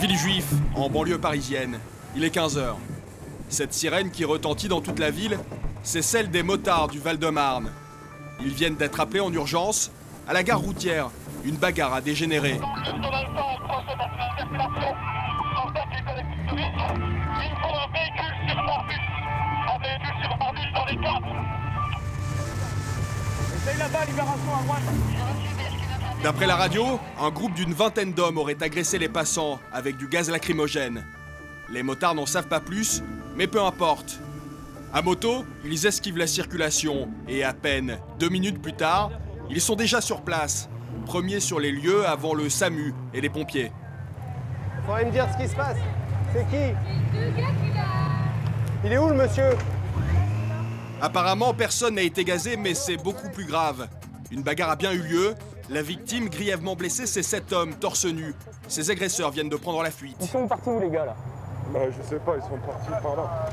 Villejuif, en banlieue parisienne, il est 15 h. Cette sirène qui retentit dans toute la ville, c'est celle des motards du Val-de-Marne. Ils viennent d'être appelés en urgence à la gare routière. Une bagarre a dégénéré. D'après la radio, un groupe d'une vingtaine d'hommes aurait agressé les passants avec du gaz lacrymogène. Les motards n'en savent pas plus, mais peu importe. À moto, ils esquivent la circulation et à peine 2 minutes plus tard, ils sont déjà sur place, premiers sur les lieux avant le SAMU et les pompiers. Faudrait me dire ce qui se passe. C'est qui? Il est où le monsieur? Apparemment, personne n'a été gazé, mais c'est beaucoup plus grave. Une bagarre a bien eu lieu. La victime, grièvement blessée, c'est 7 hommes, torse nu. Ses agresseurs viennent de prendre la fuite. Ils sont partis où, les gars, là? Bah, je sais pas, ils sont partis par là.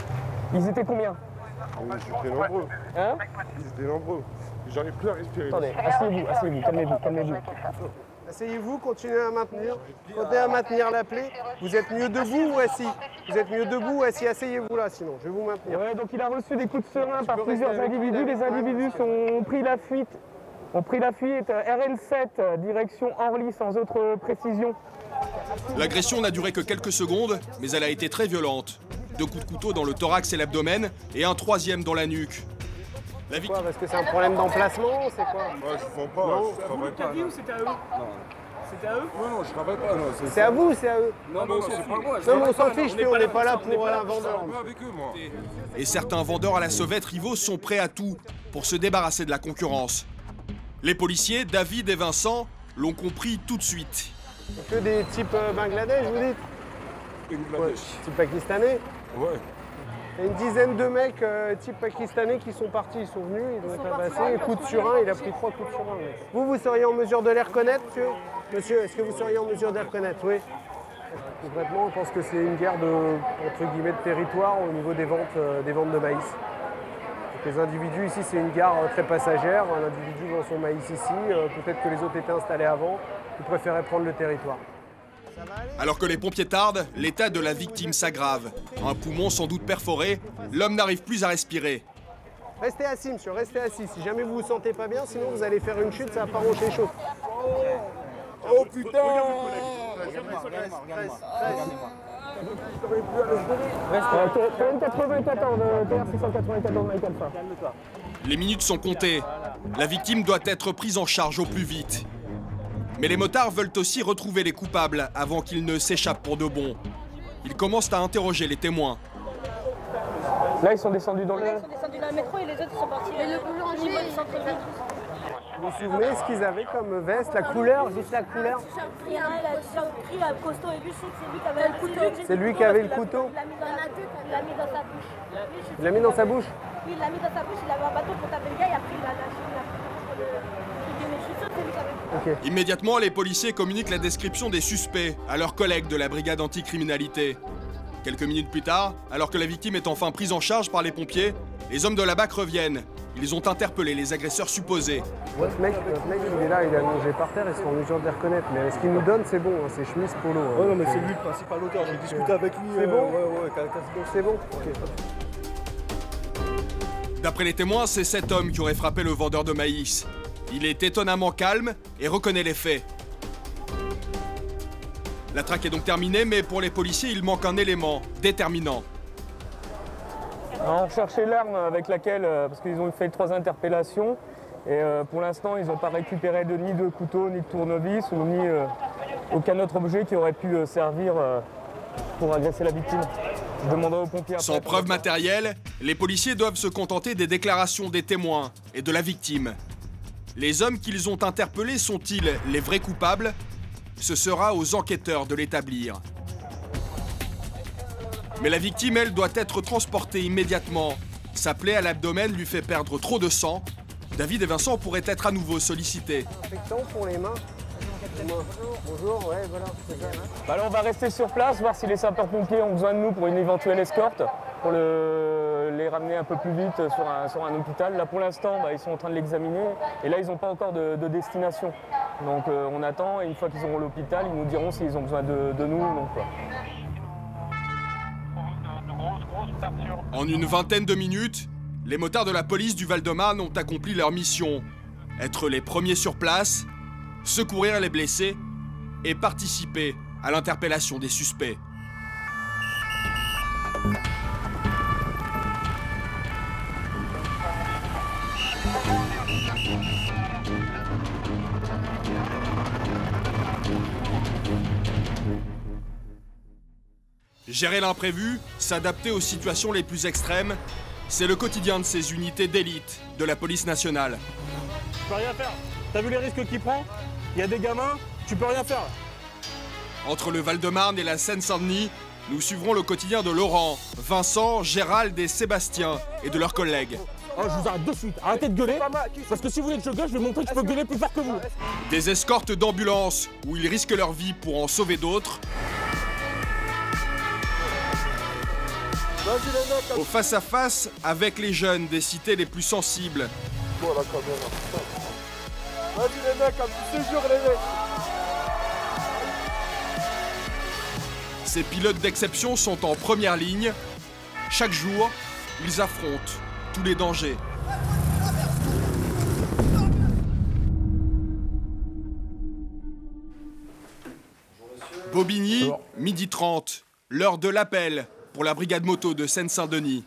Ils étaient combien? Ils étaient nombreux. Hein? Ils étaient nombreux. J'en ai plus à respirer. Attendez, asseyez-vous, calmez-vous. Asseyez-vous, continuez à maintenir. Continuez à maintenir la plaie. Vous êtes mieux debout ou assis? Vous êtes mieux debout ou assis? Asseyez-vous là, sinon je vais vous maintenir. Ouais, donc il a reçu des coups de serin par plusieurs individus. Les individus ont pris la fuite. RN7, direction Orly, sans autre précision. L'agression n'a duré que quelques secondes, mais elle a été très violente. 2 coups de couteau dans le thorax et l'abdomen, et un 3e dans la nuque. La victime... Parce que c'est un problème d'emplacement, c'est quoi? Ouais, ils font pas, non, je travaille pas. C'était à eux? Non. C'était à eux? Non, je travaille pas. C'est à vous, c'est à eux? Non, mais c'est pas moi. Non, mais on s'en fiche, on n'est pas là pour un vendeur. Et certains vendeurs à la sauvette rivaux sont prêts à tout pour se débarrasser de la concurrence. Les policiers, David et Vincent, l'ont compris tout de suite. Que des types Bangladesh, vous dites? Bangladesh. Ouais, type pakistanais? Ouais. Il y a une dizaine de mecs type pakistanais qui sont partis, ils sont venus, ils ont été abassés. Coup de surin, il a pris 3 coups de surin. Ouais. Vous seriez en mesure de les reconnaître, monsieur? Monsieur, est-ce que vous seriez en mesure de les reconnaître? Oui. Concrètement, on pense que c'est une guerre de, entre guillemets, de territoire au niveau des ventes de maïs. Les individus ici, c'est une gare très passagère. Un individu vend son maïs ici. Peut-être que les autres étaient installés avant. Ils préféraient prendre le territoire. Alors que les pompiers tardent, l'état de la victime s'aggrave. Un poumon sans doute perforé, l'homme n'arrive plus à respirer. Restez assis, monsieur, restez assis. Si jamais vous vous sentez pas bien, sinon vous allez faire une chute, ça va pas rocher chaud. Oh putain! Les minutes sont comptées. La victime doit être prise en charge au plus vite. Mais les motards veulent aussi retrouver les coupables avant qu'ils ne s'échappent pour de bon. Ils commencent à interroger les témoins. Là, ils sont descendus dans le métro et les autres sont partis. Et le boulanger, ils sont pris. Vous vous souvenez ce qu'ils avaient comme veste, la couleur, juste la couleur? C'est lui qui avait le couteau. Il l'a mis dans sa bouche? Oui, il l'a mis dans sa bouche, il avait un bâton pour taper le gars et après il l'a lâché. Immédiatement, les policiers communiquent la description des suspects à leurs collègues de la brigade anticriminalité. Quelques minutes plus tard, alors que la victime est enfin prise en charge par les pompiers, les hommes de la BAC reviennent. Ils ont interpellé les agresseurs supposés. Votre mec, il est là, il a mangé par terre, ils sont en mesure de les reconnaître. Mais ce qu'il nous donne, c'est bon, hein, c'est chemise polo. Hein. Ouais, non, mais c'est lui le principal auteur, j'ai discuté avec lui. C'est bon? Ouais, c'est bon. Okay. D'après les témoins, c'est 7 hommes qui auraient frappé le vendeur de maïs. Il est étonnamment calme et reconnaît les faits. La traque est donc terminée, mais pour les policiers, il manque un élément déterminant. On recherchait l'arme avec laquelle, parce qu'ils ont fait 3 interpellations, et pour l'instant ils n'ont pas récupéré ni de couteau, ni de tournevis, ou ni aucun autre objet qui aurait pu servir pour agresser la victime. Je demanderai aux pompiers. Sans preuve matérielle, les policiers doivent se contenter des déclarations des témoins et de la victime. Les hommes qu'ils ont interpellés sont-ils les vrais coupables? Ce sera aux enquêteurs de l'établir. Mais la victime, elle, doit être transportée immédiatement. Sa plaie à l'abdomen lui fait perdre trop de sang. David et Vincent pourraient être à nouveau sollicités. Infectant pour les mains. Bonjour, ouais, voilà. Bah là, on va rester sur place, voir si les sapeurs-pompiers ont besoin de nous pour une éventuelle escorte, pour les ramener un peu plus vite sur un hôpital. Là, pour l'instant, ils sont en train de l'examiner. Et là, ils n'ont pas encore de destination. Donc on attend, et une fois qu'ils auront l'hôpital, ils nous diront s'ils ont besoin de nous ou non, quoi. En une vingtaine de minutes, les motards de la police du Val-de-Marne ont accompli leur mission. Être les premiers sur place, secourir les blessés et participer à l'interpellation des suspects. Gérer l'imprévu, s'adapter aux situations les plus extrêmes, c'est le quotidien de ces unités d'élite de la police nationale. Tu peux rien faire. T'as vu les risques qu'il prend? Il y a des gamins, tu peux rien faire. Entre le Val-de-Marne et la Seine-Saint-Denis, nous suivrons le quotidien de Laurent, Vincent, Gérald et Sébastien et de leurs collègues. Oh, je vous arrête de suite, arrêtez de gueuler, parce que si vous voulez que je gueule, je vais montrer que je peux gueuler plus fort que vous. Des escortes d'ambulances où ils risquent leur vie pour en sauver d'autres. Au face-à-face avec les jeunes des cités les plus sensibles. Ces pilotes d'exception sont en première ligne. Chaque jour, ils affrontent tous les dangers. Bobigny, bonjour. Midi 30, l'heure de l'appel pour la brigade moto de Seine-Saint-Denis.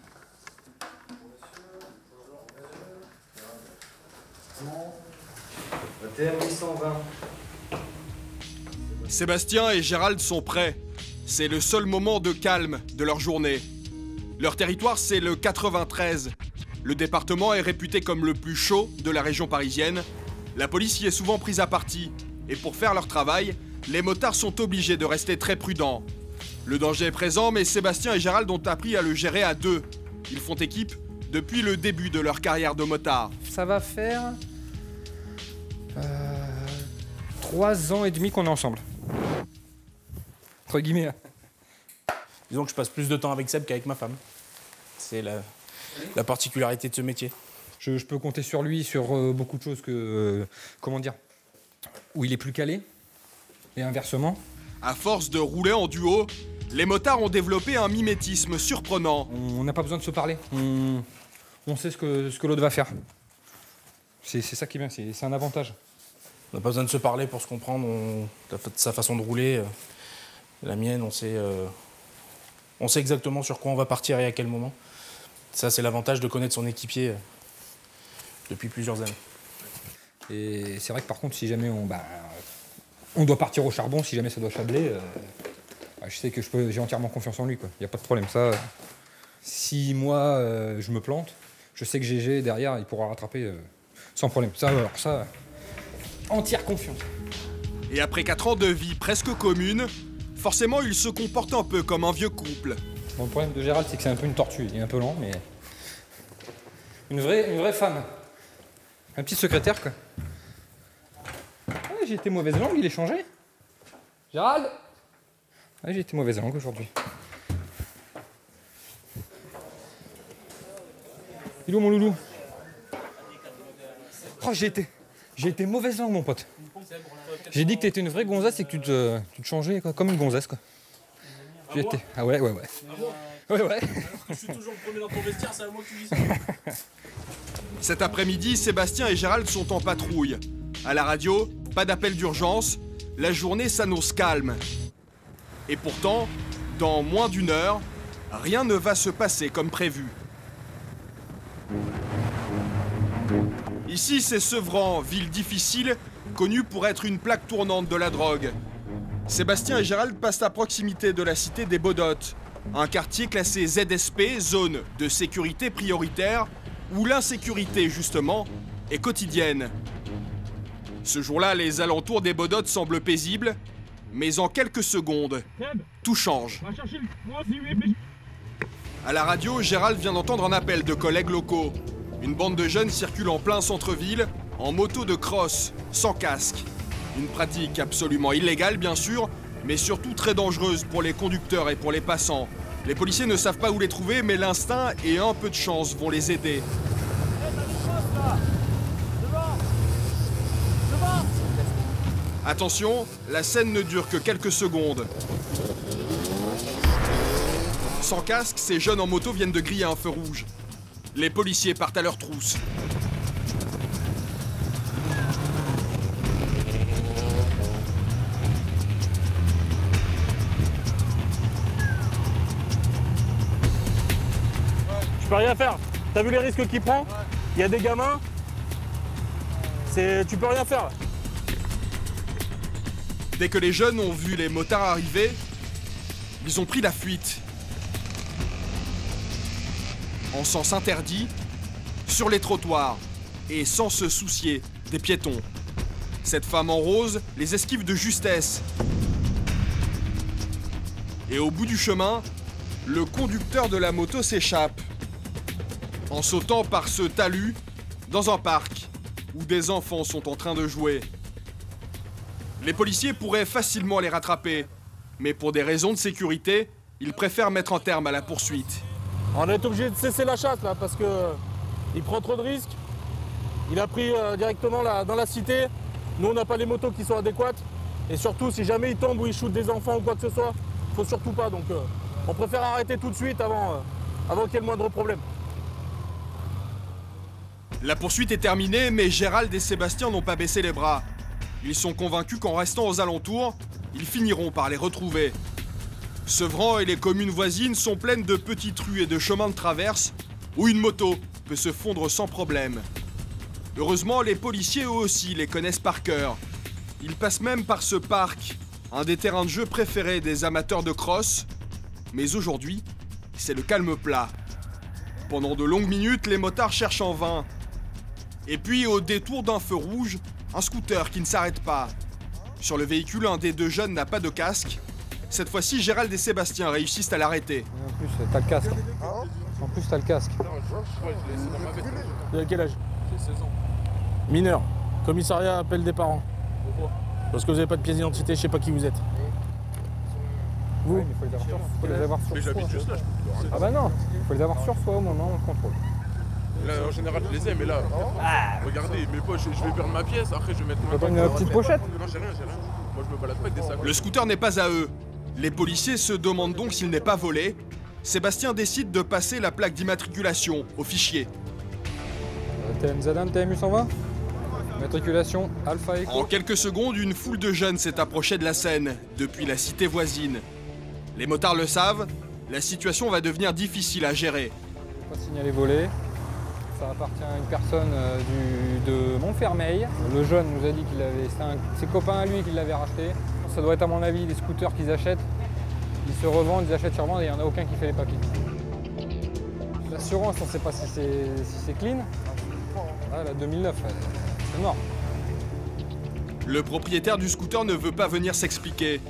Sébastien et Gérald sont prêts. C'est le seul moment de calme de leur journée. Leur territoire, c'est le 93. Le département est réputé comme le plus chaud de la région parisienne. La police y est souvent prise à partie. Et pour faire leur travail, les motards sont obligés de rester très prudents. Le danger est présent, mais Sébastien et Gérald ont appris à le gérer à deux. Ils font équipe depuis le début de leur carrière de motard. Ça va faire 3 ans et demi qu'on est ensemble. Entre guillemets. Disons que je passe plus de temps avec Seb qu'avec ma femme. C'est la particularité de ce métier. Je peux compter sur lui, sur beaucoup de choses que... comment dire? Où il est plus calé, et inversement. À force de rouler en duo, les motards ont développé un mimétisme surprenant. On n'a pas besoin de se parler. On sait ce que l'autre va faire. C'est ça qui est bien, c'est un avantage. On n'a pas besoin de se parler pour se comprendre. Sa façon de rouler, la mienne, on sait exactement sur quoi on va partir et à quel moment. Ça, c'est l'avantage de connaître son équipier depuis plusieurs années. Et c'est vrai que par contre, si jamais on doit partir au charbon, si jamais ça doit chabler, je sais que j'ai entièrement confiance en lui, quoi. Il n'y a pas de problème, ça. Si moi, je me plante, je sais que GG, derrière, il pourra rattraper sans problème. Ça, alors ça, entière confiance. Et après 4 ans de vie presque commune, forcément, ils se comportent un peu comme un vieux couple. Bon, le problème de Gérald, c'est que c'est un peu une tortue. Il est un peu lent, mais... Une vraie femme. Un petit secrétaire, quoi. J'ai été mauvaise langue, il est changé. Gérald? Ouais, j'ai été mauvaise langue aujourd'hui. Il est où mon loulou? Oh, j'ai été mauvaise langue, mon pote. J'ai dit que t'étais une vraie gonzesse et que tu te changeais, quoi, comme une gonzesse, quoi. J'ai été... Ah ouais. Ouais. Je suis toujours le premier dans ton vestiaire, c'est à moi que tu dis ça. Cet après-midi, Sébastien et Gérald sont en patrouille. À la radio, pas d'appel d'urgence, la journée s'annonce calme. Et pourtant, dans moins d'une heure, rien ne va se passer comme prévu. Ici, c'est Sevran, ville difficile, connue pour être une plaque tournante de la drogue. Sébastien et Gérald passent à proximité de la cité des Baudottes, un quartier classé ZSP, zone de sécurité prioritaire, où l'insécurité, justement, est quotidienne. Ce jour-là, les alentours des Baudottes semblent paisibles, mais en quelques secondes, tout change. À la radio, Gérald vient d'entendre un appel de collègues locaux. Une bande de jeunes circule en plein centre-ville, en moto de cross, sans casque. Une pratique absolument illégale, bien sûr, mais surtout très dangereuse pour les conducteurs et pour les passants. Les policiers ne savent pas où les trouver, mais l'instinct et un peu de chance vont les aider. Attention, la scène ne dure que quelques secondes. Sans casque, ces jeunes en moto viennent de griller un feu rouge. Les policiers partent à leur trousse. Je peux rien faire. T'as vu les risques qu'il prend? Il y a des gamins. Tu peux rien faire. Dès que les jeunes ont vu les motards arriver, ils ont pris la fuite. En sens interdit, sur les trottoirs, et sans se soucier des piétons. Cette femme en rose les esquive de justesse. Et au bout du chemin, le conducteur de la moto s'échappe, en sautant par ce talus dans un parc où des enfants sont en train de jouer. Les policiers pourraient facilement les rattraper, mais pour des raisons de sécurité, ils préfèrent mettre un terme à la poursuite. On est obligé de cesser la chasse là parce que il prend trop de risques. Il a pris directement dans la cité. Nous on n'a pas les motos qui sont adéquates. Et surtout si jamais il tombe ou il shoot des enfants ou quoi que ce soit, faut surtout pas. Donc on préfère arrêter tout de suite avant qu'il y ait le moindre problème. La poursuite est terminée, mais Gérald et Sébastien n'ont pas baissé les bras. Ils sont convaincus qu'en restant aux alentours, ils finiront par les retrouver. Sevran et les communes voisines sont pleines de petites rues et de chemins de traverse où une moto peut se fondre sans problème. Heureusement, les policiers eux aussi les connaissent par cœur. Ils passent même par ce parc, un des terrains de jeu préférés des amateurs de cross. Mais aujourd'hui, c'est le calme plat. Pendant de longues minutes, les motards cherchent en vain. Et puis, au détour d'un feu rouge, un scooter qui ne s'arrête pas. Sur le véhicule, un des deux jeunes n'a pas de casque. Cette fois-ci, Gérald et Sébastien réussissent à l'arrêter. En plus, t'as le casque. En plus, t'as le casque. Il a quel âge? 16 ans. Mineur. Commissariat appelle des parents. Pourquoi? Parce que vous n'avez pas de pièce d'identité, je sais pas qui vous êtes. Vous? Il faut les avoir sur soi. Ah bah non, il faut les avoir sur soi au moment où on le contrôle. Là, en général, je les ai, mais là, regardez, mes poches, je vais perdre ma pièce, après je vais mettre ma poche. Une petite pochette? Non, j'ai rien, j'ai rien. Moi, je me balade pas avec des sacs. Le scooter n'est pas à eux. Les policiers se demandent donc s'il n'est pas volé. Sébastien décide de passer la plaque d'immatriculation au fichier. TMZ1, TMU 120 ? Matriculation Alpha Echo. En quelques secondes, une foule de jeunes s'est approchée de la scène, depuis la cité voisine. Les motards le savent, la situation va devenir difficile à gérer. Pas signalé volé. Ça appartient à une personne de Montfermeil. Le jeune nous a dit qu'il avait... C'est ses copains à lui qui l'avaient racheté. Ça doit être à mon avis des scooters qu'ils achètent. Ils se revendent, ils achètent sûrement et il n'y en a aucun qui fait les papiers. L'assurance, on ne sait pas si c'est clean. Ah, la 2009, c'est mort. Le propriétaire du scooter ne veut pas venir s'expliquer.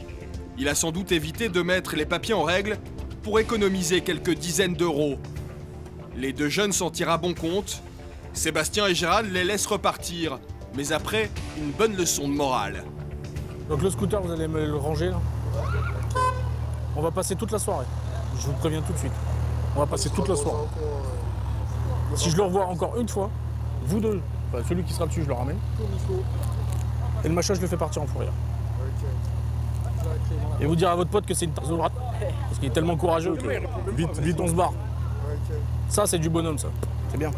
Il a sans doute évité de mettre les papiers en règle pour économiser quelques dizaines d'euros. Les deux jeunes s'en tirent à bon compte. Sébastien et Gérald les laissent repartir, mais après, une bonne leçon de morale. Donc le scooter, vous allez me le ranger, là. On va passer toute la soirée. Je vous préviens tout de suite. On va passer toute la soirée. Si je le revois encore une fois, vous deux, enfin, celui qui sera dessus, je le ramène. Et le machin, je le fais partir en fourrière. Et vous dire à votre pote que c'est une tarzo rate. Parce qu'il est tellement courageux que vite, vite, on se barre. Ça, c'est du bonhomme, ça. C'est bien.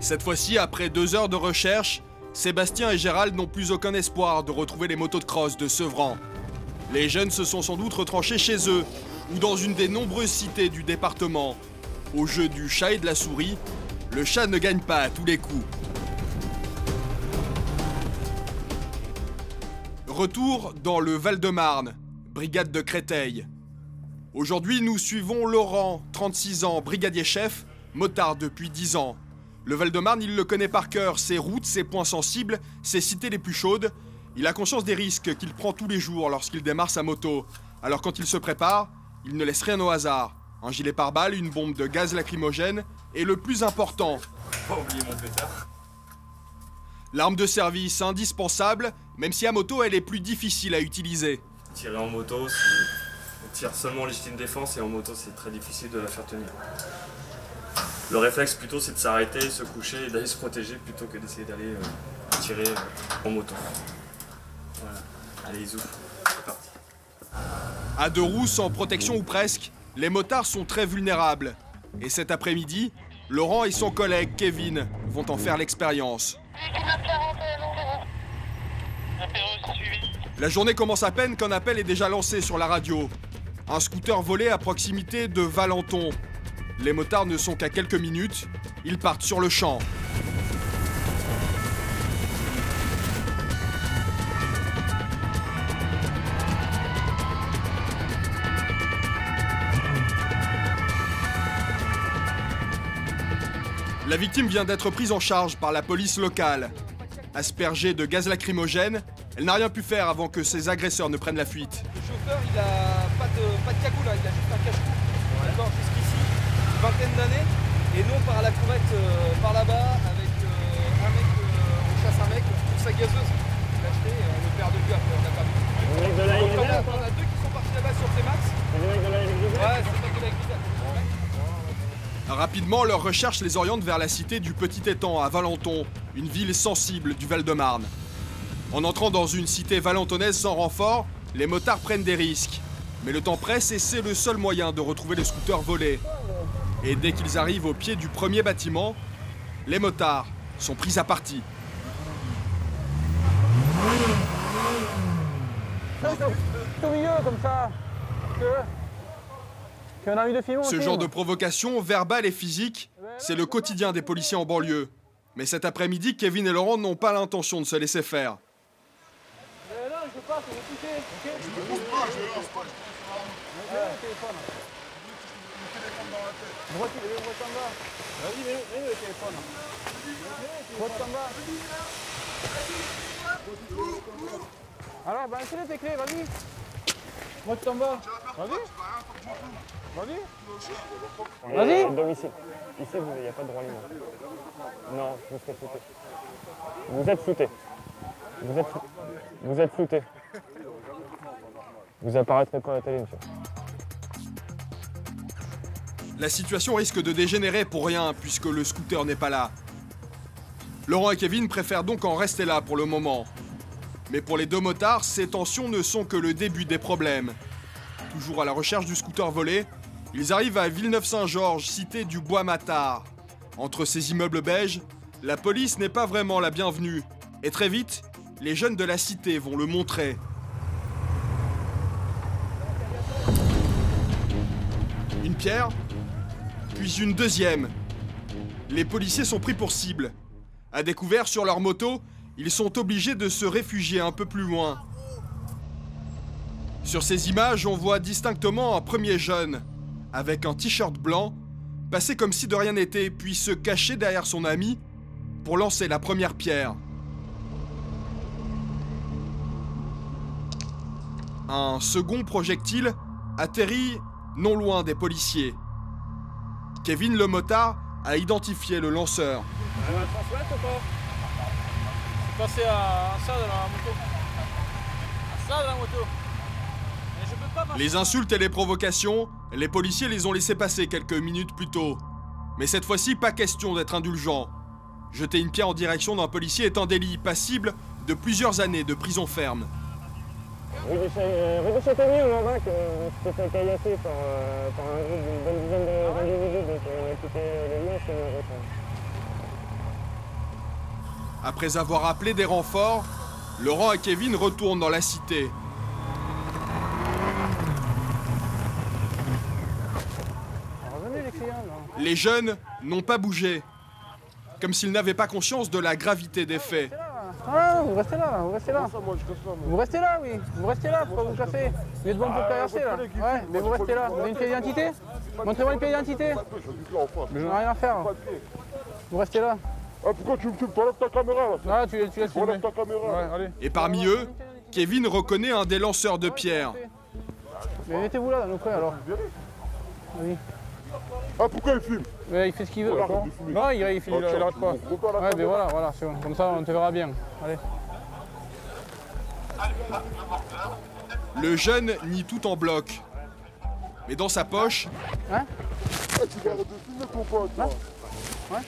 Cette fois-ci, après 2 heures de recherche, Sébastien et Gérald n'ont plus aucun espoir de retrouver les motos de cross de Sevran. Les jeunes se sont sans doute retranchés chez eux, ou dans une des nombreuses cités du département. Au jeu du chat et de la souris, le chat ne gagne pas à tous les coups. Retour dans le Val-de-Marne, brigade de Créteil. Aujourd'hui, nous suivons Laurent, 36 ans, brigadier chef, motard depuis 10 ans. Le Val-de-Marne, il le connaît par cœur, ses routes, ses points sensibles, ses cités les plus chaudes. Il a conscience des risques qu'il prend tous les jours lorsqu'il démarre sa moto. Alors quand il se prépare, il ne laisse rien au hasard. Un gilet pare-balles, une bombe de gaz lacrymogène et le plus important... Pas oublier mon pétard. L'arme de service indispensable, même si à moto, elle est plus difficile à utiliser. Tirer en moto, on tire seulement en légitime défense et en moto, c'est très difficile de la faire tenir. le réflexe plutôt c'est de s'arrêter, se coucher et d'aller se protéger plutôt que d'essayer d'aller tirer en moto. Voilà, allez Zou, c'est parti. À deux roues, sans protection ou presque, les motards sont très vulnérables. Et cet après-midi, Laurent et son collègue Kevin vont en faire l'expérience. La journée commence à peine qu'un appel est déjà lancé sur la radio. Un scooter volé à proximité de Valenton. Les motards ne sont qu'à quelques minutes, ils partent sur le champ. La victime vient d'être prise en charge par la police locale. Aspergée de gaz lacrymogène, elle n'a rien pu faire avant que ses agresseurs ne prennent la fuite. Le chauffeur, il a pas de cagoule, hein, il a juste un cache-cou. D'accord, jusqu'ici, une vingtaine d'années. Et nous, on part à la courette par là-bas avec un mec, on chasse un mec pour sa gazeuse. On l'a acheté et on le perd de vue après, on n'a pas vu. On a deux qui sont partis là-bas sur T-Max. Ouais, c'est le mec de la Gvida. Rapidement, leurs recherches les orientent vers la cité du Petit étang à Valenton, une ville sensible du Val-de-Marne. En entrant dans une cité valentonaise sans renfort, les motards prennent des risques. Mais le temps presse et c'est le seul moyen de retrouver le scooter volé. Et dès qu'ils arrivent au pied du premier bâtiment, les motards sont pris à partie. Ce genre de provocation, verbale et physique, c'est le quotidien des policiers en banlieue. Mais cet après-midi, Kevin et Laurent n'ont pas l'intention de se laisser faire. Alors, balance-les tes clés, vas-y. Monte en bas. Vas-y. Vas-y. Domicile. Ici, il n'y a pas de droit libre. Non, je vous fais flouter. Vous êtes flouté. Vous êtes flouté. Vous apparaîtrez pas à la télé, monsieur. La situation risque de dégénérer pour rien, puisque le scooter n'est pas là. Laurent et Kevin préfèrent donc en rester là pour le moment. Mais pour les deux motards, ces tensions ne sont que le début des problèmes. Toujours à la recherche du scooter volé, ils arrivent à Villeneuve-Saint-Georges, cité du Bois Matard. Entre ces immeubles beiges, la police n'est pas vraiment la bienvenue. Et très vite, les jeunes de la cité vont le montrer. Une pierre, puis une deuxième. Les policiers sont pris pour cible. À découvert sur leur moto, ils sont obligés de se réfugier un peu plus loin. Sur ces images, on voit distinctement un premier jeune, avec un t-shirt blanc, passer comme si de rien n'était, puis se cacher derrière son ami pour lancer la première pierre. Un second projectile atterrit non loin des policiers. Kevin le motard a identifié le lanceur. Passer à ça de la moto. À ça de la moto. Et je peux pas passer. Les insultes et les provocations, les policiers les ont laissés passer quelques minutes plus tôt. Mais cette fois-ci, pas question d'être indulgent. Jeter une pierre en direction d'un policier est un délit passible de plusieurs années de prison ferme. Rue de Châtaignier, on en va, on s'est fait caillasser par un groupe d'une bonne dizaine d'individus, donc on a quitté les liens et on retourne. Après avoir appelé des renforts, Laurent et Kevin retournent dans la cité. Les jeunes n'ont pas bougé, comme s'ils n'avaient pas conscience de la gravité des faits. Ah, vous restez là, vous restez là. Vous restez là, oui. Vous restez là, pourquoi vous cassez? Vous êtes bon pour traverser, là. Ouais, mais vous restez là. Vous avez une pièce d'identité? Montrez-moi une pièce d'identité. Je n'ai rien à faire. Vous restez là. Ah, pourquoi tu enlèves ta caméra là? Ah, tu laisses filmer. Ta caméra, ouais, et parmi eux, Kevin reconnaît un des lanceurs de pierres. Mais mettez-vous là, nos frères, alors. Oui. Ah, pourquoi il filme? Mais il fait ce qu'il veut. Non, il filme, il arrête pas. Ouais, mais voilà, c'est bon. Comme ça, on te verra bien. Allez. Le jeune nie tout en bloc. Mais dans sa poche... Hein? Tu gardes de filmer ton pote, toi. Ouais.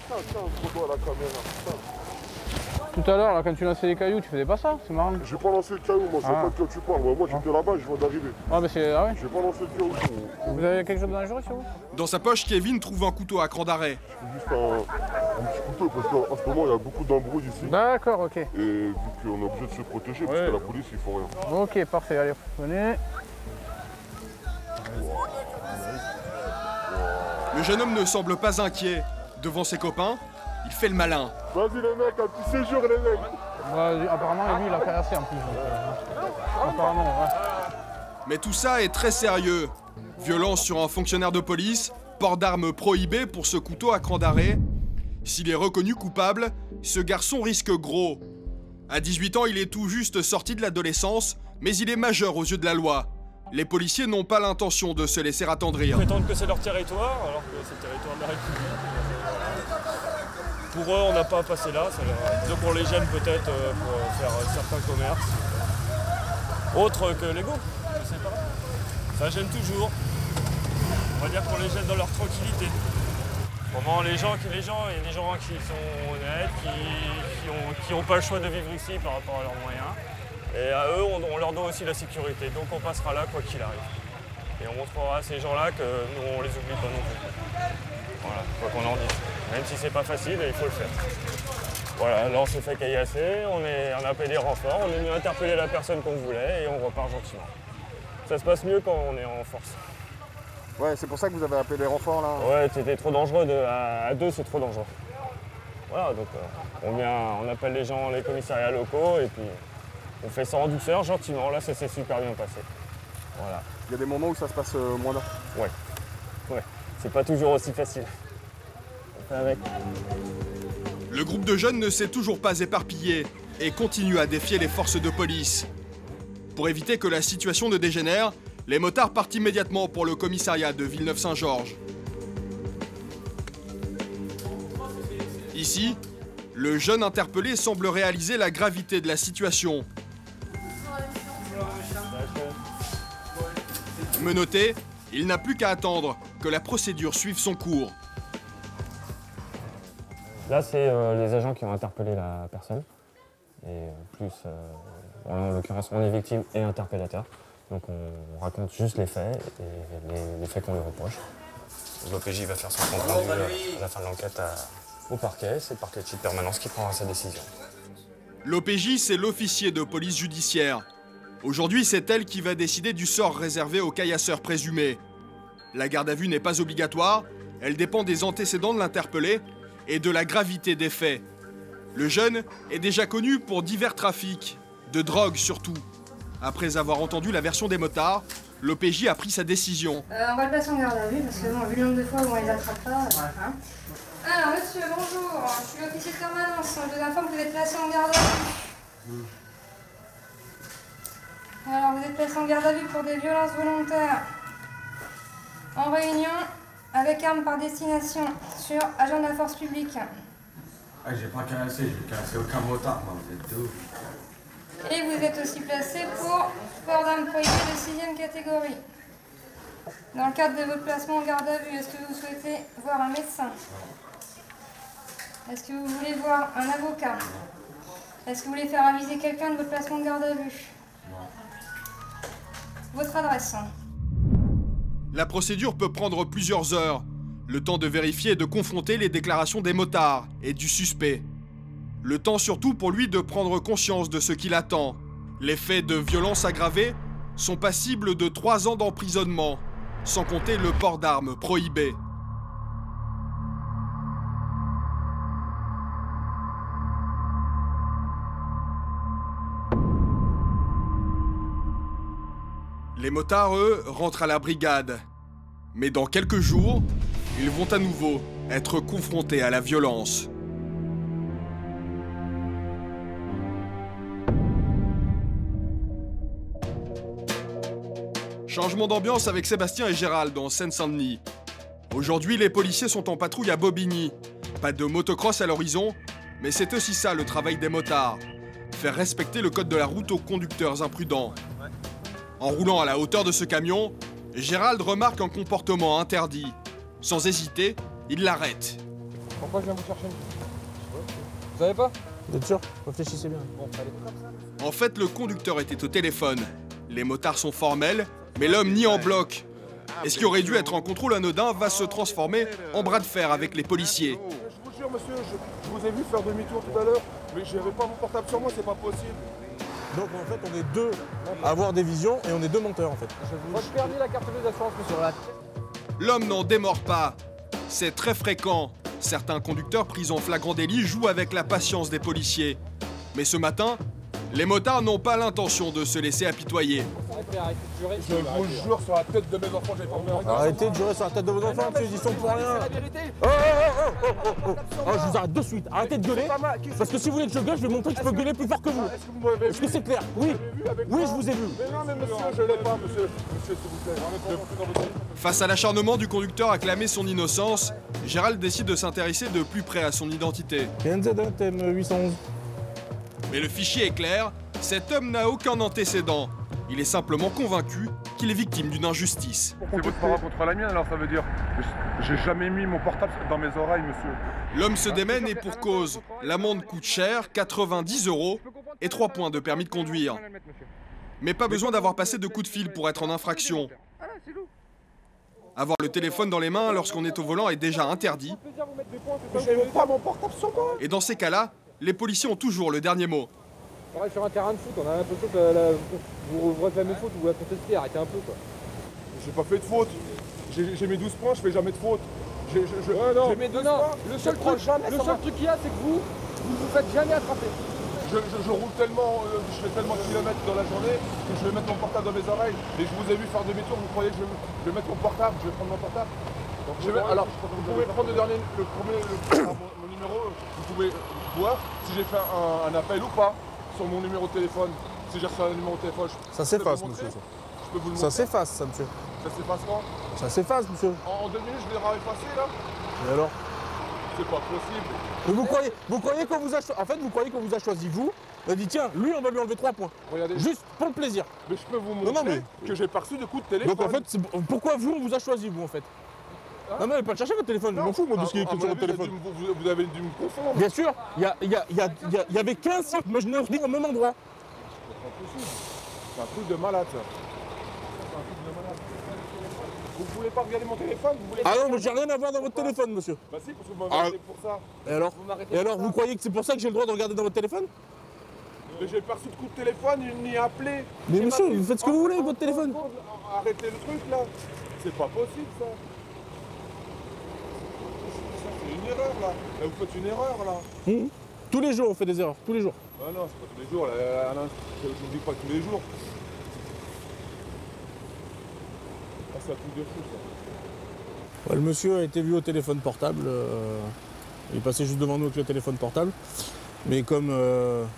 Tout à l'heure, quand tu lançais les cailloux, tu faisais pas ça, c'est marrant. J'ai pas lancé le caillou, moi, je sais pas de quoi tu parles. Moi, j'étais là-bas, je viens d'arriver. Ah, mais c'est. Ah ouais. J'ai pas lancé le caillou. Vous avez quelque chose de dangereux sur vous? Dans sa poche, Kevin trouve un couteau à cran d'arrêt. Juste un petit couteau, parce qu'en ce moment, il y a beaucoup d'embrouilles ici. D'accord, ok. Et vu qu'on est obligé de se protéger, parce que la police, ils font rien. Ok, parfait, allez, venez. Le jeune homme ne semble pas inquiet. Devant ses copains, il fait le malin. Vas-y les mecs, un petit séjour les mecs. Ouais, apparemment, lui, il a cassé en plus. Apparemment, ouais. Mais tout ça est très sérieux. Violence sur un fonctionnaire de police, port d'armes prohibé pour ce couteau à cran d'arrêt. S'il est reconnu coupable, ce garçon risque gros. À 18 ans, il est tout juste sorti de l'adolescence, mais il est majeur aux yeux de la loi. Les policiers n'ont pas l'intention de se laisser attendrir. Ils prétendent que c'est leur territoire, alors que c'est le territoire de la République. Pour eux, on n'a pas à passer là. Disons pour les jeunes, peut-être, pour faire certains commerces. Autres que légaux, je sais pas. Ça gêne toujours. On va dire qu'on les gêne dans leur tranquillité. Vraiment, il y a des gens qui sont honnêtes, qui ont pas le choix de vivre ici par rapport à leurs moyens. Et à eux, on leur donne aussi la sécurité, donc on passera là quoi qu'il arrive. Et on montrera à ces gens-là que nous, on les oublie pas non plus. Voilà, quoi qu'on en dise. Même si c'est pas facile, il faut le faire. Voilà, là on s'est fait caillasser, on a appelé des renforts, on est venu interpeller la personne qu'on voulait et on repart gentiment. Ça se passe mieux quand on est en force. Ouais, c'est pour ça que vous avez appelé les renforts là? Ouais, c'était trop dangereux, à deux c'est trop dangereux. Voilà, donc on appelle les gens, les commissariats locaux et puis... On fait ça en douceur, gentiment, là ça s'est super bien passé. Voilà. Il y a des moments où ça se passe moins là. Ouais. Ouais. C'est pas toujours aussi facile. On fait avec. Le groupe de jeunes ne s'est toujours pas éparpillé et continue à défier les forces de police. Pour éviter que la situation ne dégénère, les motards partent immédiatement pour le commissariat de Villeneuve-Saint-Georges. Ici, le jeune interpellé semble réaliser la gravité de la situation. Menotté, il n'a plus qu'à attendre que la procédure suive son cours. Là, c'est les agents qui ont interpellé la personne. Et plus, en l'occurrence, on est victime et interpellateur. Donc on raconte juste les faits et les faits qu'on lui reproche. L'OPJ va faire son compte rendu à la fin de l'enquête au parquet. C'est le parquet de permanence qui prendra sa décision. L'OPJ, c'est l'officier de police judiciaire. Aujourd'hui, c'est elle qui va décider du sort réservé aux caillasseurs présumés. La garde à vue n'est pas obligatoire, elle dépend des antécédents de l'interpellé et de la gravité des faits. Le jeune est déjà connu pour divers trafics, de drogue surtout. Après avoir entendu la version des motards, l'OPJ a pris sa décision. On va le passer en garde à vue parce que bon, vu le nombre de fois où on les attrape pas... Hein. Alors monsieur, bonjour, je suis l'officier de permanence, je vous informe que vous êtes placé en garde à vue. Alors, vous êtes placé en garde à vue pour des violences volontaires en réunion avec armes par destination sur agent de la force publique. Ah, j'ai pas caressé, j'ai caressé aucun motard, moi, vous êtes deux. Et vous êtes aussi placé pour port d'armes prohibées de 6e catégorie. Dans le cadre de votre placement en garde à vue, est-ce que vous souhaitez voir un médecin? Est-ce que vous voulez voir un avocat? Est-ce que vous voulez faire aviser quelqu'un de votre placement en garde à vue? Votre adresse. La procédure peut prendre plusieurs heures, le temps de vérifier et de confronter les déclarations des motards et du suspect. Le temps surtout pour lui de prendre conscience de ce qui l'attend. Les faits de violence aggravée sont passibles de 3 ans d'emprisonnement, sans compter le port d'armes prohibé. Les motards, eux, rentrent à la brigade. Mais dans quelques jours, ils vont à nouveau être confrontés à la violence. Changement d'ambiance avec Sébastien et Gérald en Seine-Saint-Denis. Aujourd'hui, les policiers sont en patrouille à Bobigny. Pas de motocross à l'horizon, mais c'est aussi ça le travail des motards. Faire respecter le code de la route aux conducteurs imprudents. En roulant à la hauteur de ce camion, Gérald remarque un comportement interdit. Sans hésiter, il l'arrête. Pourquoi je viens vous chercher? Vous savez pas? Vous êtes sûr? Réfléchissez bien. Bon, allez. En fait, le conducteur était au téléphone. Les motards sont formels, mais l'homme nie en bloc. Et ce qui aurait dû être en contrôle anodin va se transformer en bras de fer avec les policiers. Je vous jure, monsieur, je vous ai vu faire demi-tour tout à l'heure, mais je n'avais pas mon portable sur moi, c'est pas possible. Donc en fait, on est deux à avoir des visions et on est deux menteurs en fait. Moi, je perdis la carte des assurances, monsieur. L'homme n'en démord pas. C'est très fréquent. Certains conducteurs pris en flagrant délit jouent avec la patience des policiers. Mais ce matin, les motards n'ont pas l'intention de se laisser apitoyer. Je vous jure sur la tête de mes enfants, j'ai pas peur. Arrêtez de jurer sur la tête de vos enfants, monsieur, ils y sont pour rien. Oh, oh, oh, oh, oh, je vous arrête de suite, arrêtez de gueuler. Parce que si vous voulez que je gueule, je vais montrer que je peux gueuler plus fort que vous. Est-ce que c'est clair? Oui, oui, je vous ai vu. Mais non, mais monsieur, je l'ai pas, monsieur. Monsieur, s'il vous plaît. Face à l'acharnement du conducteur à clamer son innocence, Gérald décide de s'intéresser de plus près à son identité. NZM 811. Mais le fichier est clair, cet homme n'a aucun antécédent. Il est simplement convaincu qu'il est victime d'une injustice. C'est votre parole contre la mienne, alors ça veut dire j'ai jamais mis mon portable dans mes oreilles, monsieur. L'homme se démène et pour cause. L'amende coûte cher, 90 € et 3 points de permis de conduire. Mais pas besoin d'avoir passé de coup de fil pour être en infraction. Avoir le téléphone dans les mains lorsqu'on est au volant est déjà interdit. Et dans ces cas-là, les policiers ont toujours le dernier mot. On travaille sur un terrain de foot, on a l'impression que vous réclamez faute ou vous la contestez, arrêtez un peu quoi. J'ai pas fait de faute, j'ai mes 12 points, je fais jamais de faute. J'ai mes 12 points, le seul truc qu'il y a c'est que vous faites jamais attraper. Je roule tellement, je fais tellement de kilomètres dans la journée que je vais mettre mon portable dans mes oreilles. Et je vous ai vu faire demi-tour, vous croyez que je vais mettre mon portable, je vais prendre mon portable. Donc, alors, vous pouvez prendre mon numéro, vous pouvez voir si j'ai fait un appel ou pas sur mon numéro de téléphone. Si j'ai reçu un numéro de téléphone, ça s'efface, monsieur. Je peux vous le montrer. Ça s'efface, ça, monsieur. Ça s'efface quand? Ça s'efface, monsieur. En 2 minutes, je vais les effacer, là. Et alors? C'est pas possible. Mais vous croyez qu'on vous a choisi? En fait, vous croyez qu'on vous a choisi, vous? On a dit, tiens, lui, on va lui enlever 3 points. Regardez. Juste pour le plaisir. Mais je peux vous montrer que j'ai pas reçu de coup de téléphone. Donc, en fait, pourquoi vous, on vous a choisi, vous, en fait? Hein? Non, mais pas le chercher votre téléphone, je m'en fous moi de ce qui est sur votre téléphone. Vous avez dû me confondre. Bien sûr, il y avait 15 sites, moi je n'ai rien au même endroit. C'est un truc de malade ça. C'est un truc de malade. Vous pouvez pas regarder mon téléphone? Ah non, mais j'ai rien à voir dans votre téléphone, monsieur. Bah si, parce que vous m'avez arrêté pour ça. Et alors, vous croyez que c'est pour ça que j'ai le droit de regarder dans votre téléphone? Mais j'ai pas reçu de coup de téléphone, ni appelé. Mais monsieur, vous faites ce que vous voulez avec votre téléphone. Arrêtez le truc là. C'est pas possible ça. Une erreur, là. Là, vous faites une erreur, là. Mmh. Tous les jours, on fait des erreurs, tous les jours. Ah non, c'est pas tous les jours, là, je vous dis pas tous les jours. Ah, c'est un truc de fou, ça. Ouais, le monsieur a été vu au téléphone portable. Il passait juste devant nous avec le téléphone portable. Mais comme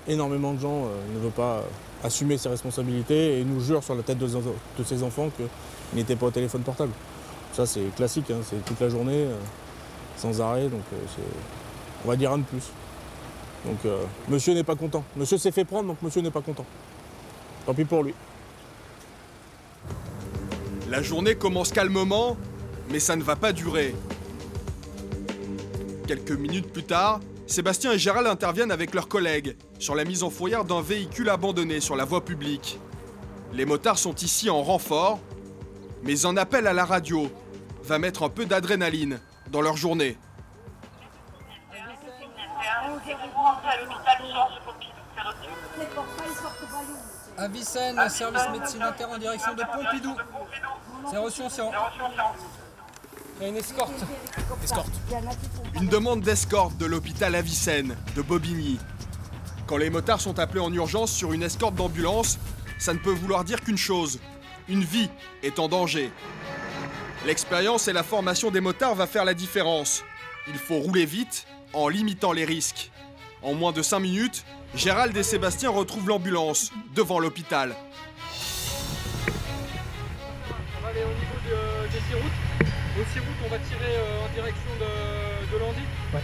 énormément de gens ne veulent pas assumer ses responsabilités et nous jurent sur la tête de ses enfants qu'il n'était pas au téléphone portable. Ça, c'est classique, hein, c'est toute la journée. Sans arrêt, donc on va dire un de plus. Donc monsieur n'est pas content. Monsieur s'est fait prendre, donc monsieur n'est pas content. Tant pis pour lui. La journée commence calmement, mais ça ne va pas durer. Quelques minutes plus tard, Sébastien et Gérald interviennent avec leurs collègues sur la mise en fourrière d'un véhicule abandonné sur la voie publique. Les motards sont ici en renfort, mais un appel à la radio va mettre un peu d'adrénaline dans leur journée. Avicenne, service médecine interne en direction de Pompidou. C'est reçu en séance. Il y a une escorte. Escorte. Une demande d'escorte de l'hôpital Avicenne de Bobigny. Quand les motards sont appelés en urgence sur une escorte d'ambulance, ça ne peut vouloir dire qu'une chose. Une vie est en danger. L'expérience et la formation des motards va faire la différence. Il faut rouler vite en limitant les risques. En moins de 5 minutes, Gérald et Sébastien retrouvent l'ambulance devant l'hôpital. On va aller au niveau des 6 routes. Aux 6 routes, on va tirer en direction de Landy. Ouais.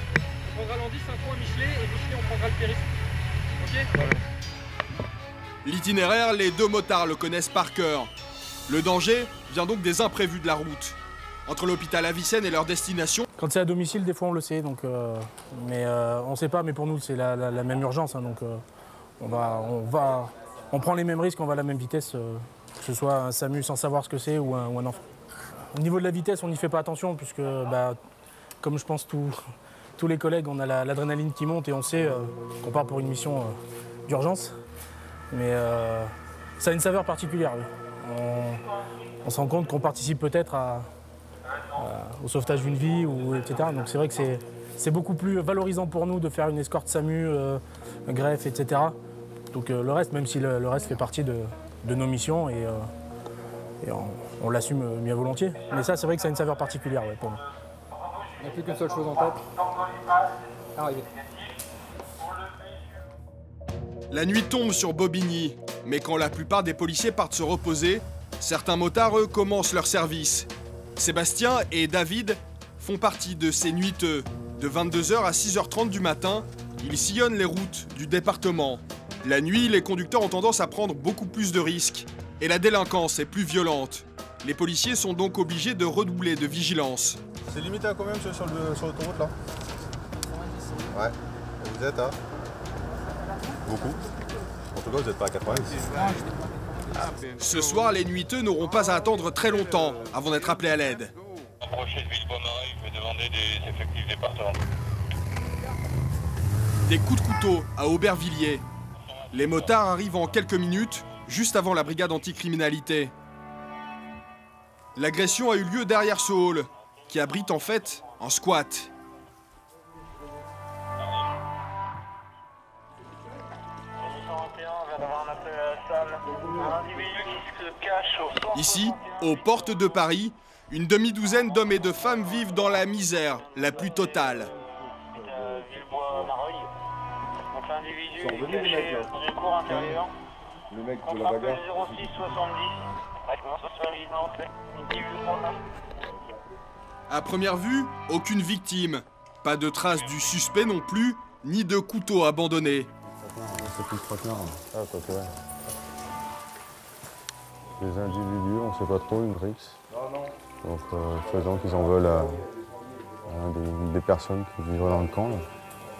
On prendra Landy 5 fois à Michelet et Michelet, on prendra le périph'. Ok ouais. L'itinéraire, les deux motards le connaissent par cœur. Le danger vient donc des imprévus de la route. entre l'hôpital Avicenne et leur destination. Quand c'est à domicile, des fois on le sait, donc, on ne sait pas, mais pour nous c'est la même urgence. Hein, donc on prend les mêmes risques, on va à la même vitesse, que ce soit un SAMU sans savoir ce que c'est ou un enfant. Au niveau de la vitesse, on n'y fait pas attention, puisque bah, comme je pense tous les collègues, on a l'adrénaline qui monte et on sait qu'on part pour une mission d'urgence. Mais ça a une saveur particulière. Oui. On se rend compte qu'on participe peut-être au sauvetage d'une vie, etc. Donc c'est vrai que c'est beaucoup plus valorisant pour nous de faire une escorte SAMU, greffe, etc. Donc le reste, même si le reste fait partie de nos missions, et on l'assume bien volontiers. Mais ça, c'est vrai que ça a une saveur particulière, ouais, pour nous. Il n'y a plus qu'une seule chose en tête. Arrivé. La nuit tombe sur Bobigny, mais quand la plupart des policiers partent se reposer, certains motards, eux, commencent leur service. Sébastien et David font partie de ces nuiteux. De 22h à 6h30 du matin, ils sillonnent les routes du département. La nuit, les conducteurs ont tendance à prendre beaucoup plus de risques et la délinquance est plus violente. Les policiers sont donc obligés de redoubler de vigilance. C'est limité à combien, monsieur, sur l'autoroute, là? Ouais. Vous êtes à? Beaucoup. En tout cas, vous n'êtes pas à 90. Ce soir, les nuiteux n'auront pas à attendre très longtemps avant d'être appelés à l'aide. Approchez de Ville-Bois-Marie, je vais demander des effectifs départementaux. Des coups de couteau à Aubervilliers. Les motards arrivent en quelques minutes, juste avant la brigade anticriminalité. L'agression a eu lieu derrière ce hall, qui abrite en fait un squat. Ici, aux portes de Paris, une demi-douzaine d'hommes et de femmes vivent dans la misère la plus totale. Le mec de la bagarre. À première vue, aucune victime. Pas de traces du suspect non plus, ni de couteau abandonné. Les individus, on ne sait pas trop, une rixe. Donc, faisant qu'ils en veulent à des personnes qui vivent dans le camp. Là.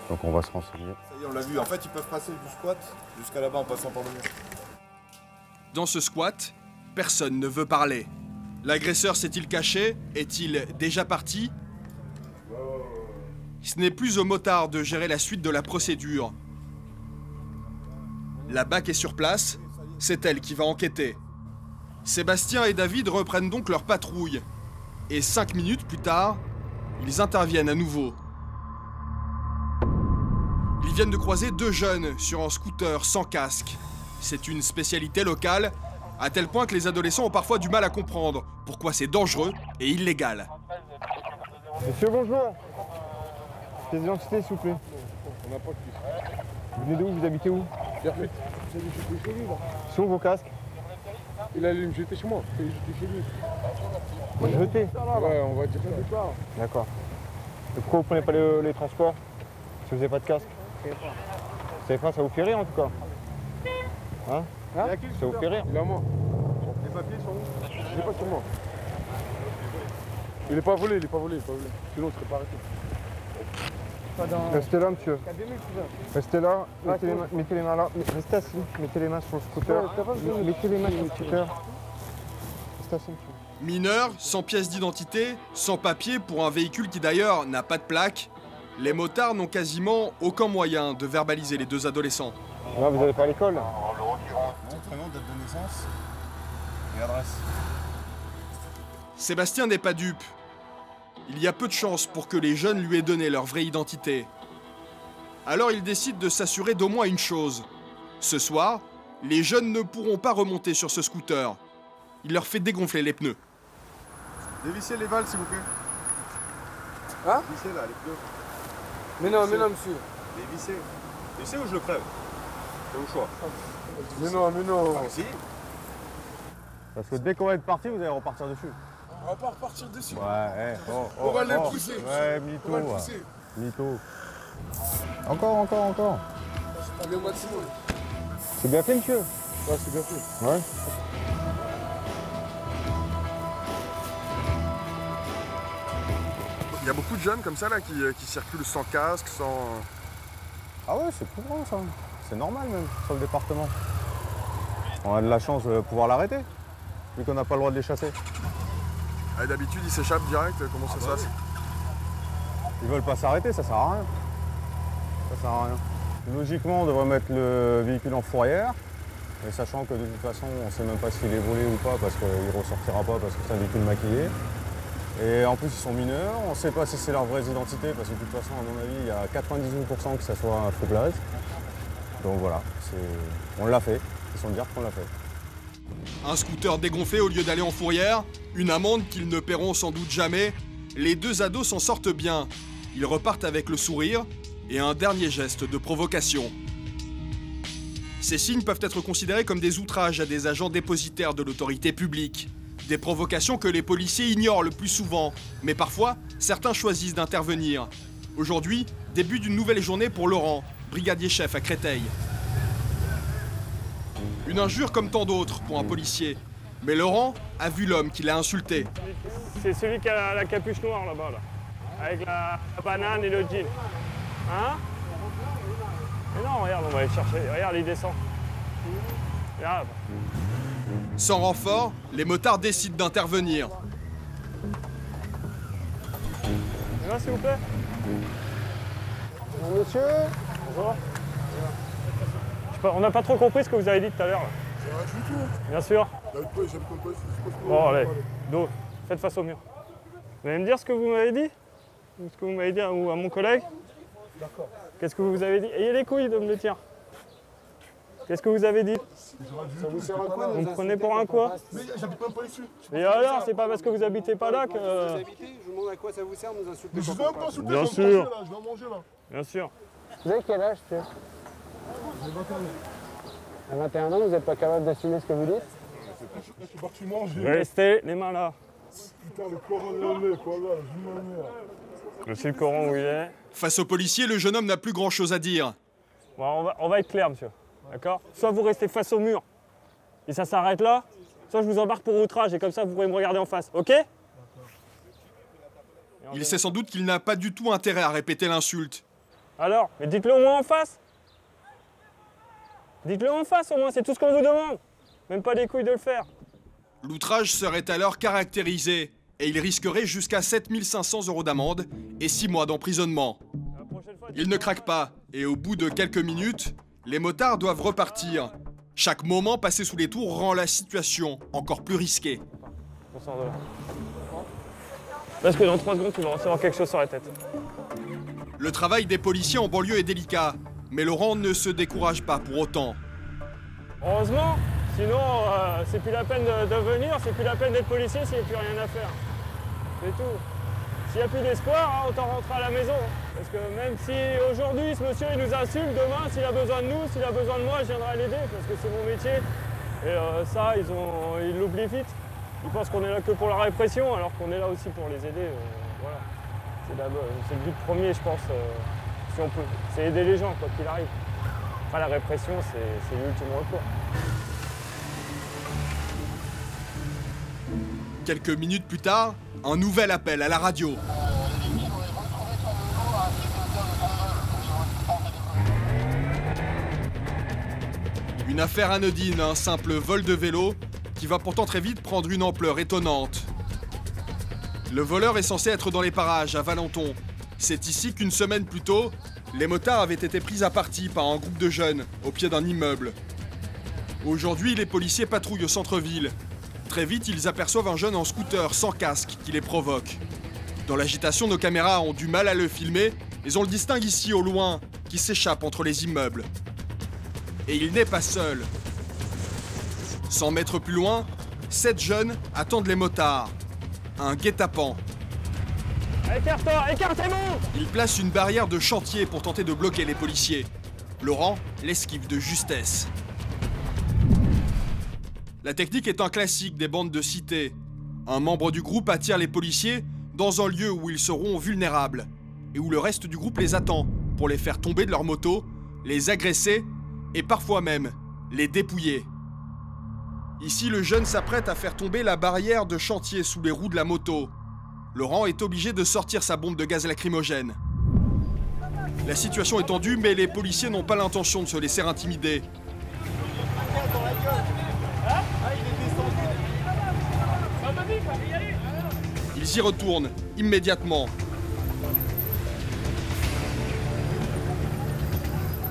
Donc, on va se renseigner. Ça y est, on l'a vu. En fait, ils peuvent passer du squat jusqu'à là-bas en passant par le mur. Dans ce squat, personne ne veut parler. L'agresseur s'est-il caché? Est-il déjà parti? Ce n'est plus aux motards de gérer la suite de la procédure. La BAC est sur place, c'est elle qui va enquêter. Sébastien et David reprennent donc leur patrouille. Et 5 minutes plus tard, ils interviennent à nouveau. Ils viennent de croiser 2 jeunes sur un scooter sans casque. C'est une spécialité locale, à tel point que les adolescents ont parfois du mal à comprendre pourquoi c'est dangereux et illégal. Monsieur, bonjour. Pièce d'identité, s'il vous plaît. Vous venez d'où? Vous habitez où? Ils sont vos casques? Il allait me jeter chez moi. Il jeté chez lui. Jeté? Ouais, on va dire ça. D'accord. Et pourquoi vous prenez pas les transports? Si vous n'avez pas de casque? Vous savez pas, ça vous fait rire en tout cas? Hein? Ça vous fait rire? Il est à moi. Les papiers sont où? Je l'ai pas sur moi. Il est pas volé, il est pas volé. Sinon, on serait pas arrêté. Restez là, monsieur. Restez là, mettez les mains là. Restez assis, mettez les mains sur le scooter. Mettez les mains sur le scooter. Restez assis, monsieur. Mineur, sans pièce d'identité, sans papier pour un véhicule qui d'ailleurs n'a pas de plaque, les motards n'ont quasiment aucun moyen de verbaliser les 2 adolescents. Là, vous n'allez pas à l'école? Prénom, date de naissance et adresse. Sébastien n'est pas dupe. Il y a peu de chances pour que les jeunes lui aient donné leur vraie identité. Alors il décide de s'assurer d'au moins une chose. Ce soir, les jeunes ne pourront pas remonter sur ce scooter. Il leur fait dégonfler les pneus. Dévissez les valves, s'il vous plaît. Hein? Dévissez là, les pneus. Mais non, monsieur. Dévissez. Dévissez ou je le crève? C'est au choix. Mais non. Ah, si. Parce que dès qu'on va être parti, vous allez repartir dessus. On va pas repartir dessus. Ouais, on va les pousser. Ouais, mytho. On va le pousser. Mytho. Encore. Allez au maximum. C'est bien fait, monsieur? Ouais, c'est bien fait. Ouais. Il y a beaucoup de jeunes comme ça là qui circulent sans casque, sans... Ah ouais, c'est courant ça. C'est normal même sur le département. On a de la chance de pouvoir l'arrêter, vu qu'on n'a pas le droit de les chasser. Ah, d'habitude, ils s'échappent direct, comment ça se passe ? Ils veulent pas s'arrêter, ça sert à rien. Ça sert à rien. Logiquement, on devrait mettre le véhicule en fourrière, mais sachant que de toute façon, on ne sait même pas s'il est volé ou pas, parce qu'il ne ressortira pas, parce que c'est un véhicule maquillé. Et en plus, ils sont mineurs, on ne sait pas si c'est leur vraie identité, parce que de toute façon, à mon avis, il y a 98% que ça soit un faux-plage. Donc voilà, on l'a fait, ils sont dire qu'on l'a fait. Un scooter dégonflé au lieu d'aller en fourrière, une amende qu'ils ne paieront sans doute jamais, les deux ados s'en sortent bien. Ils repartent avec le sourire et un dernier geste de provocation. Ces signes peuvent être considérés comme des outrages à des agents dépositaires de l'autorité publique. Des provocations que les policiers ignorent le plus souvent, mais parfois, certains choisissent d'intervenir. Aujourd'hui, début d'une nouvelle journée pour Laurent, brigadier chef à Créteil. Une injure comme tant d'autres pour un policier. Mais Laurent a vu l'homme qui l'a insulté. C'est celui qui a la capuche noire là-bas, là, avec la banane et le jean. Hein? Mais non, regarde, on va aller chercher. Regarde, il descend. Regarde. Sans renfort, les motards décident d'intervenir. Là, s'il vous plaît. Bonjour, monsieur. Bonjour. On n'a pas trop compris ce que vous avez dit tout à l'heure. Bien sûr. Bon, allez, dos, faites face au mur. Vous allez me dire ce que vous m'avez dit? Ou ce que vous m'avez dit à mon collègue? D'accord. Qu'est-ce que vous avez dit? Ayez les couilles de me le dire. Qu'est-ce que vous avez dit? Ça vous sert à quoi? Vous me prenez pour un quoi? Mais j'habite même pas ici. Et alors, c'est pas parce que vous habitez pas là que... Vous habitez, je vous demande à quoi ça vous sert, nous insultez. Mais je vais pas insulter, je vais manger là, je vais manger là. Bien sûr. Vous avez quel âge, Pierre? J'ai 21 ans. À 21 ans, vous n'êtes pas capable d'assumer ce que vous dites? Je suis parti manger. Restez les mains là. Putain, le Coran est quoi là, je sais le Coran où il est. Face aux policiers, le jeune homme n'a plus grand chose à dire. Bon, on va être clair, monsieur. D'accord? Soit vous restez face au mur et ça s'arrête là, soit je vous embarque pour outrage et comme ça vous pourrez me regarder en face, ok? Il sait sans doute qu'il n'a pas du tout intérêt à répéter l'insulte. Alors, mais dites-le au moins en face. Dites-le en face au moins, c'est tout ce qu'on vous demande. Même pas les couilles de le faire. L'outrage serait alors caractérisé et il risquerait jusqu'à 7 500 € d'amende et 6 mois d'emprisonnement. Il ne craque pas et au bout de quelques minutes, les motards doivent repartir. Chaque moment passé sous les tours rend la situation encore plus risquée. On sort de là. Parce que dans 3 secondes, tu vas recevoir quelque chose sur la tête. Le travail des policiers en banlieue est délicat, mais Laurent ne se décourage pas pour autant. Heureusement. Sinon, c'est plus la peine de venir, c'est plus la peine d'être policier s'il n'y a plus rien à faire. C'est tout. S'il n'y a plus d'espoir, hein, autant rentrer à la maison. Parce que même si aujourd'hui, ce monsieur, il nous insulte, demain, s'il a besoin de nous, s'il a besoin de moi, je viendrai l'aider, parce que c'est mon métier. Et ça, ils l'oublient vite. Ils pensent qu'on est là que pour la répression, alors qu'on est là aussi pour les aider. Voilà. C'est le but premier, je pense, si on peut. C'est aider les gens, quoi qu'il arrive. Enfin, la répression, c'est l'ultime recours. Quelques minutes plus tard, un nouvel appel à la radio. Une affaire anodine, un simple vol de vélo, qui va pourtant très vite prendre une ampleur étonnante. Le voleur est censé être dans les parages, à Valenton. C'est ici qu'une semaine plus tôt, les motards avaient été pris à partie par un groupe de jeunes, au pied d'un immeuble. Aujourd'hui, les policiers patrouillent au centre-ville. Très vite, ils aperçoivent un jeune en scooter sans casque qui les provoque. Dans l'agitation, nos caméras ont du mal à le filmer, mais on le distingue ici au loin, qui s'échappe entre les immeubles. Et il n'est pas seul. 100 mètres plus loin, 7 jeunes attendent les motards. Un guet-apens. Écartez-moi! Il place une barrière de chantier pour tenter de bloquer les policiers. Laurent l'esquive de justesse. La technique est un classique des bandes de cité. Un membre du groupe attire les policiers dans un lieu où ils seront vulnérables et où le reste du groupe les attend pour les faire tomber de leur moto, les agresser et parfois même les dépouiller. Ici, le jeune s'apprête à faire tomber la barrière de chantier sous les roues de la moto. Laurent est obligé de sortir sa bombe de gaz lacrymogène. La situation est tendue, mais les policiers n'ont pas l'intention de se laisser intimider. Ils y retournent immédiatement.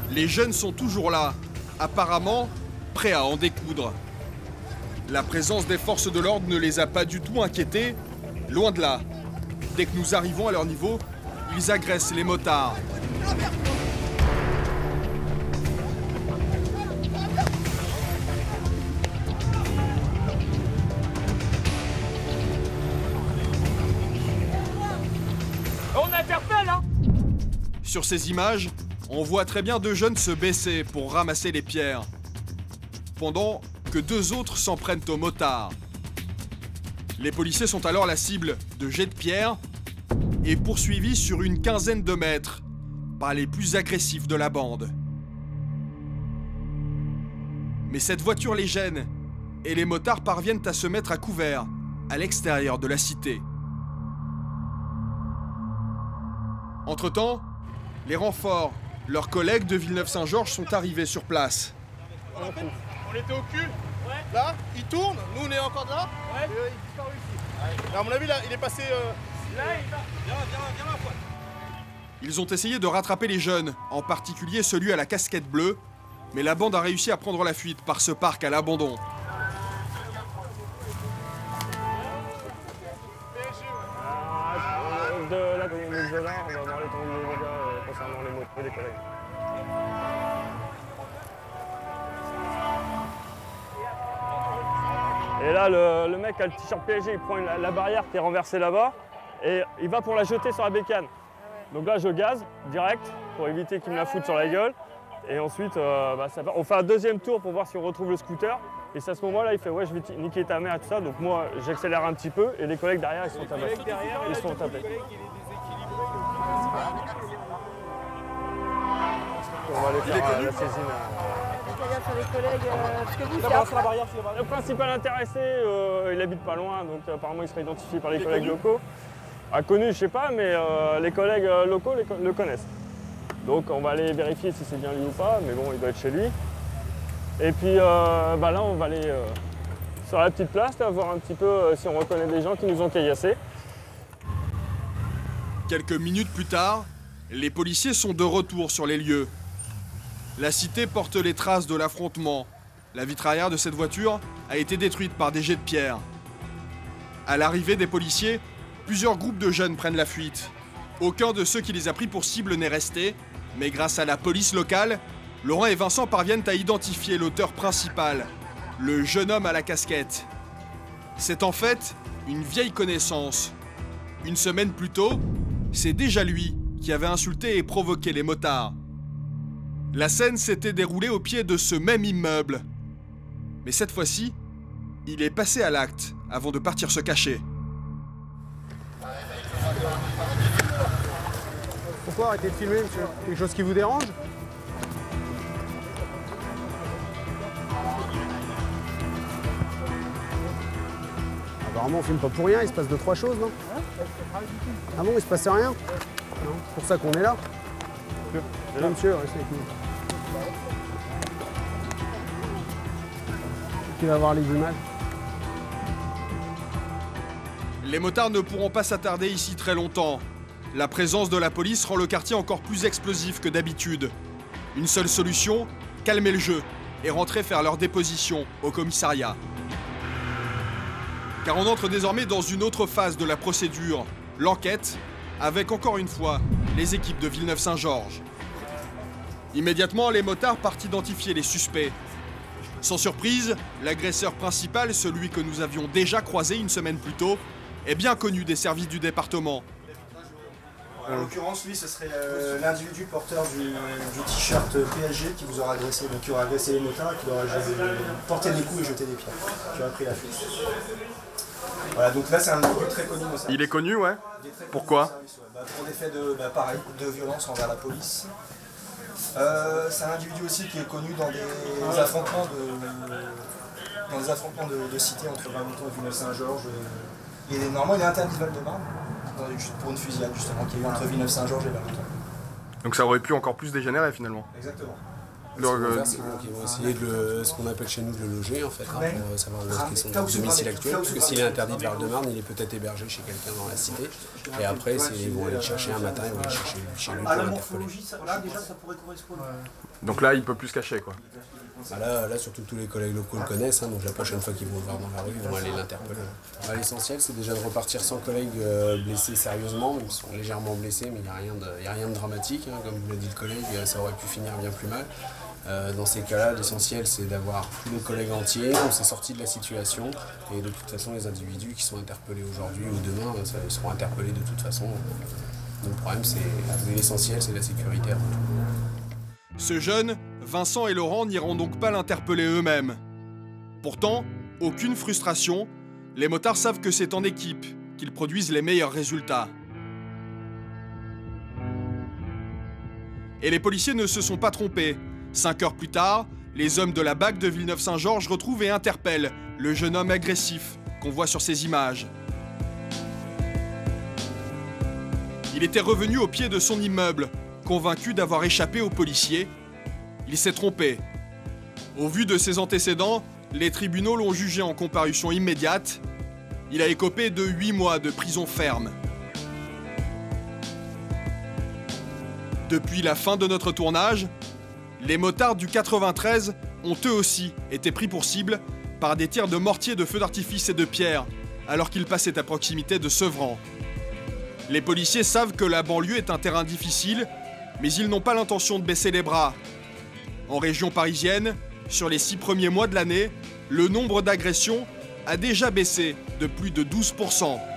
Les jeunes sont toujours là, apparemment prêts à en découdre. La présence des forces de l'ordre ne les a pas du tout inquiétés, loin de là. Dès que nous arrivons à leur niveau, ils agressent les motards. On interpelle, hein? Sur ces images, on voit très bien deux jeunes se baisser pour ramasser les pierres, pendant que deux autres s'en prennent aux motards. Les policiers sont alors la cible de jets de pierres et poursuivis sur une quinzaine de mètres par les plus agressifs de la bande. Mais cette voiture les gêne et les motards parviennent à se mettre à couvert à l'extérieur de la cité. Entre-temps, les renforts, leurs collègues de Villeneuve-Saint-Georges sont arrivés sur place. On était au cul, là, il tourne, nous on est encore là, et il disparaît ici. À mon avis, là, il est passé... Là, il va. Viens là, quoi. Ils ont essayé de rattraper les jeunes, en particulier celui à la casquette bleue, mais la bande a réussi à prendre la fuite par ce parc à l'abandon. De la $1000, on va voir les tombes de dégâts concernant les motos et les collègues. Et là, le mec a le t-shirt PSG, il prend la barrière qui est renversée là-bas et il va pour la jeter sur la bécane. Donc là, je gaze direct pour éviter qu'il me la foute sur la gueule. Et ensuite, on fait un deuxième tour pour voir si on retrouve le scooter. Et c'est à ce moment-là, il fait « ouais, je vais niquer ta mère » et tout ça. Donc moi, j'accélère un petit peu et les collègues derrière, ils sont tapés. On va aller faire la saisine. Le principal intéressé, il habite pas loin, donc apparemment il serait identifié par les collègues locaux. Inconnu, je sais pas, mais les collègues locaux le connaissent. Donc on va aller vérifier si c'est bien lui ou pas, mais bon, il doit être chez lui. Et puis là, on va aller sur la petite place, là, voir un petit peu si on reconnaît des gens qui nous ont caillassés. Quelques minutes plus tard, les policiers sont de retour sur les lieux. La cité porte les traces de l'affrontement. La vitre arrière de cette voiture a été détruite par des jets de pierre. À l'arrivée des policiers, plusieurs groupes de jeunes prennent la fuite. Aucun de ceux qui les a pris pour cible n'est resté, mais grâce à la police locale, Laurent et Vincent parviennent à identifier l'auteur principal, le jeune homme à la casquette. C'est en fait une vieille connaissance. Une semaine plus tôt, c'est déjà lui qui avait insulté et provoqué les motards. La scène s'était déroulée au pied de ce même immeuble. Mais cette fois-ci, il est passé à l'acte avant de partir se cacher. Pourquoi arrêter de filmer, monsieur? Quelque chose qui vous dérange? Apparemment, on filme pas pour rien, il se passe 2-3 choses, non? Ah bon, il se passait rien? C'est pour ça qu'on est là. Là, monsieur, restez avec nous. Qui va voir les images? Les motards ne pourront pas s'attarder ici très longtemps. La présence de la police rend le quartier encore plus explosif que d'habitude. Une seule solution, calmer le jeu et rentrer faire leur déposition au commissariat. Car on entre désormais dans une autre phase de la procédure, l'enquête, avec encore une fois les équipes de Villeneuve-Saint-Georges. Immédiatement, les motards partent identifier les suspects. Sans surprise, l'agresseur principal, celui que nous avions déjà croisé une semaine plus tôt, est bien connu des services du département. En l'occurrence, lui, ce serait l'individu porteur du t-shirt PSG qui vous aura agressé, donc qui aura agressé les motards, qui aura porté des coups et jeté des pierres, qui aura pris la fuite. Voilà, donc là, c'est un individu très connu. Il est connu, ouais. Pourquoi? Pour des faits de violence envers la police. C'est un individu aussi qui est connu dans des affrontements de cité entre Valenton et Villeneuve-Saint-Georges. Il est normand, il est interdit de Val-de-Marne. pour une fusillade justement qui est entre Villeneuve-Saint-Georges et Valmonton. Donc ça aurait pu encore plus dégénérer finalement. Exactement. Donc ils vont essayer de ce qu'on appelle chez nous de le loger en fait, pour savoir où est son domicile actuel, parce que s'il est interdit de Val-de-Marne, il est peut-être hébergé chez quelqu'un dans la cité, et après ils vont aller le chercher un matin, ils vont aller chercher chez lui pour l'interpeller. Donc là, il ne peut plus se cacher quoi. Là, surtout tous les collègues locaux le connaissent, donc la prochaine fois qu'ils vont le voir dans la rue, ils vont aller l'interpeller. L'essentiel, c'est déjà de repartir sans collègues blessés sérieusement, ils sont légèrement blessés, mais il n'y a rien de dramatique, comme vous l'a dit le collègue, ça aurait pu finir bien plus mal. Dans ces cas-là, l'essentiel, c'est d'avoir tous nos collègues entiers, on s'est sorti de la situation, et de toute façon, les individus qui sont interpellés aujourd'hui ou demain, ils seront interpellés de toute façon. Donc, le problème, c'est l'essentiel, c'est la sécurité avant tout. Ce jeune, Vincent et Laurent n'iront donc pas l'interpeller eux-mêmes. Pourtant, aucune frustration, les motards savent que c'est en équipe qu'ils produisent les meilleurs résultats. Et les policiers ne se sont pas trompés. 5 heures plus tard, les hommes de la BAC de Villeneuve-Saint-Georges retrouvent et interpellent le jeune homme agressif qu'on voit sur ces images. Il était revenu au pied de son immeuble, convaincu d'avoir échappé aux policiers. Il s'est trompé. Au vu de ses antécédents, les tribunaux l'ont jugé en comparution immédiate. Il a écopé de 8 mois de prison ferme. Depuis la fin de notre tournage, les motards du 93 ont eux aussi été pris pour cible par des tirs de mortier, de feux d'artifice et de pierre, alors qu'ils passaient à proximité de Sevran. Les policiers savent que la banlieue est un terrain difficile, mais ils n'ont pas l'intention de baisser les bras. En région parisienne, sur les 6 premiers mois de l'année, le nombre d'agressions a déjà baissé de plus de 12%.